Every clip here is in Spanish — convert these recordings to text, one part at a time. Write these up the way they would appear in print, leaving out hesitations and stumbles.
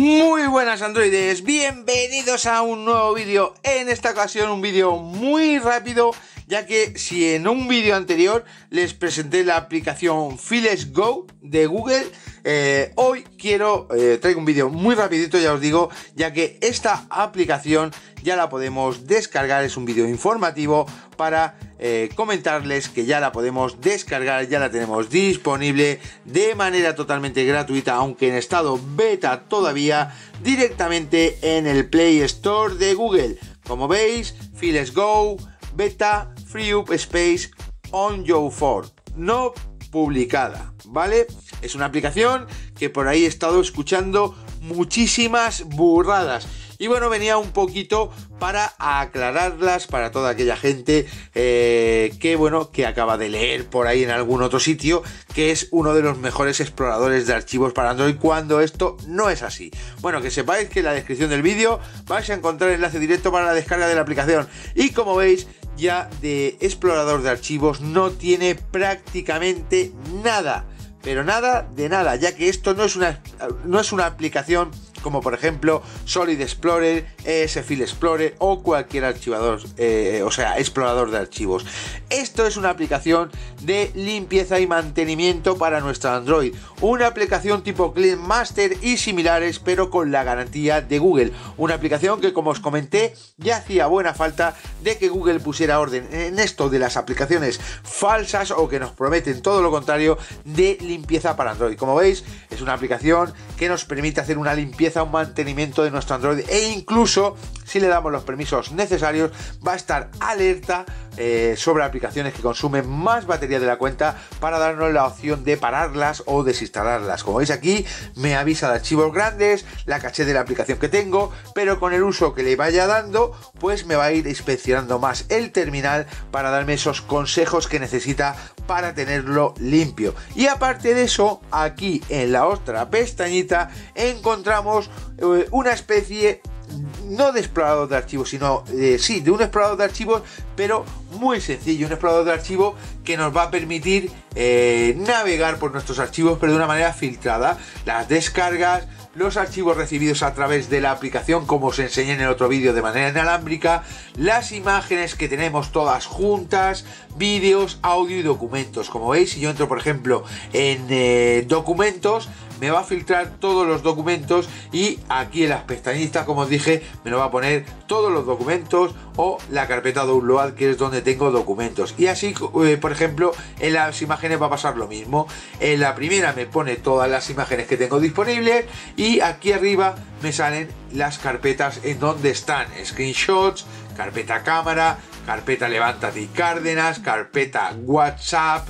Muy buenas androides, bienvenidos a un nuevo vídeo. En esta ocasión un vídeo muy rápido, ya que si en un vídeo anterior les presenté la aplicación Files Go de Google, hoy quiero traigo un vídeo muy rapidito, ya os digo, ya que esta aplicación ya la podemos descargar. Es un vídeo informativo para comentarles que ya la podemos descargar, ya la tenemos disponible de manera totalmente gratuita, aunque en estado beta todavía, directamente en el Play Store de Google. Como veis, Files Go Beta Free Up Space on your phone, no publicada, ¿vale? Es una aplicación que por ahí he estado escuchando muchísimas burradas. Y bueno, venía un poquito para aclararlas para toda aquella gente que, bueno, que acaba de leer por ahí en algún otro sitio que es uno de los mejores exploradores de archivos para Android, cuando esto no es así. Bueno, que sepáis que en la descripción del vídeo vais a encontrar enlace directo para la descarga de la aplicación. Y como veis, ya de explorador de archivos no tiene prácticamente nada, pero nada de nada, ya que esto no es una aplicación como por ejemplo Solid Explorer, ESFIL Explorer o cualquier archivador, explorador de archivos. Esto es una aplicación de limpieza y mantenimiento para nuestro Android, una aplicación tipo Clean Master y similares, pero con la garantía de Google. Una aplicación que, como os comenté, ya hacía buena falta de que Google pusiera orden en esto de las aplicaciones falsas o que nos prometen todo lo contrario de limpieza para Android. Como veis, es una aplicación que nos permite hacer una limpieza, un mantenimiento de nuestro Android, e incluso si le damos los permisos necesarios va a estar alerta sobre aplicaciones que consumen más batería de la cuenta, para darnos la opción de pararlas o desinstalarlas. Como veis aquí, me avisa de archivos grandes, la caché de la aplicación que tengo, pero con el uso que le vaya dando, pues me va a ir inspeccionando más el terminal para darme esos consejos que necesita para tenerlo limpio. Y aparte de eso, aquí en la otra pestañita encontramos una especie, no de explorador de archivos, sino sí, de un explorador de archivos, pero muy sencillo, un explorador de archivos que nos va a permitir navegar por nuestros archivos, pero de una manera filtrada. Las descargas, los archivos recibidos a través de la aplicación, como os enseñé en el otro vídeo, de manera inalámbrica, las imágenes que tenemos todas juntas, vídeos, audio y documentos. Como veis, si yo entro por ejemplo en documentos, me va a filtrar todos los documentos, y aquí en las pestañitas, como os dije, me lo va a poner todos los documentos o la carpeta download, que es donde tengo documentos. Y así, por ejemplo, en las imágenes va a pasar lo mismo. En la primera me pone todas las imágenes que tengo disponibles, y aquí arriba me salen las carpetas en donde están: screenshots, carpeta cámara, carpeta levántate y Cárdenas, carpeta WhatsApp,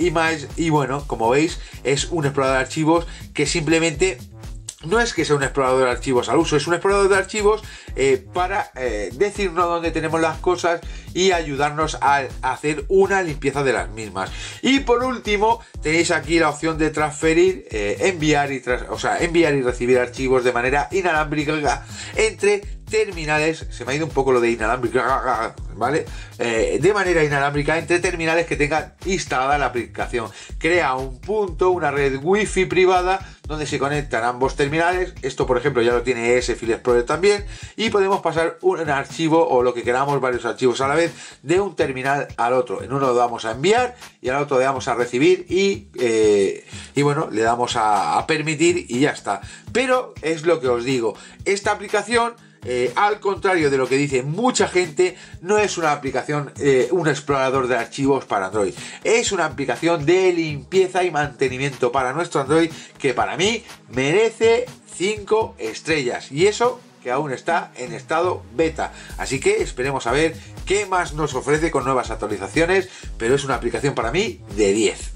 imágenes. Y bueno, como veis, es un explorador de archivos que simplemente no es que sea un explorador de archivos al uso, es un explorador de archivos para decirnos dónde tenemos las cosas y ayudarnos a hacer una limpieza de las mismas. Y por último, tenéis aquí la opción de transferir, enviar y recibir archivos de manera inalámbrica entre terminales. Se me ha ido un poco lo de inalámbrica, ¿vale? De manera inalámbrica entre terminales que tengan instalada la aplicación. Crea un punto, una red wifi privada donde se conectan ambos terminales. Esto por ejemplo ya lo tiene ESFIL Explorer también, y podemos pasar un archivo o lo que queramos, varios archivos a la vez, de un terminal al otro. En uno lo damos a enviar y al otro le damos a recibir, y bueno, le damos a permitir y ya está. Pero es lo que os digo, esta aplicación, al contrario de lo que dice mucha gente, no es una aplicación, un explorador de archivos para Android. Es una aplicación de limpieza y mantenimiento para nuestro Android, que para mí merece 5 estrellas. Y eso que aún está en estado beta. Así que esperemos a ver qué más nos ofrece con nuevas actualizaciones, pero es una aplicación para mí de 10.